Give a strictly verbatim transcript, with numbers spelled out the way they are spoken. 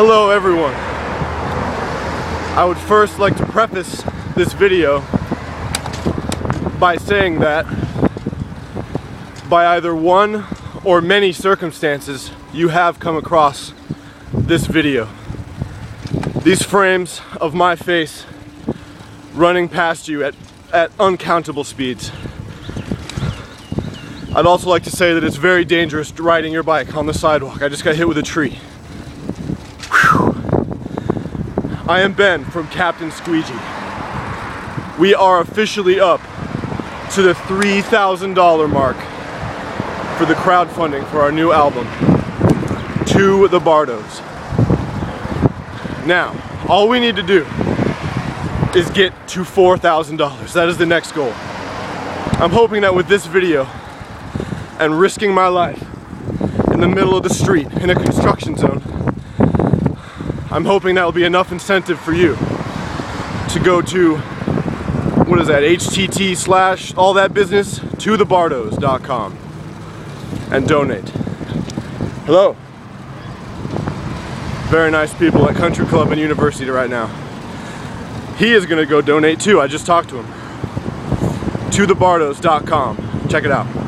Hello everyone. I would first like to preface this video by saying that by either one or many circumstances you have come across this video. These frames of my face running past you at, at uncountable speeds. I'd also like to say that it's very dangerous riding your bike on the sidewalk. I just got hit with a tree. Whew. I am Ben from Captain Squeegee. We are officially up to the three thousand dollars mark for the crowdfunding for our new album, To The Bardos. Now, all we need to do is get to four thousand dollars. That is the next goal. I'm hoping that with this video, and risking my life in the middle of the street in a construction zone, I'm hoping that will be enough incentive for you to go to, what is that, H T T slash all that business, to the bardos dot com, and donate. Hello. Very nice people at Country Club and University right now. He is gonna go donate too, I just talked to him. to the bardos dot com, check it out.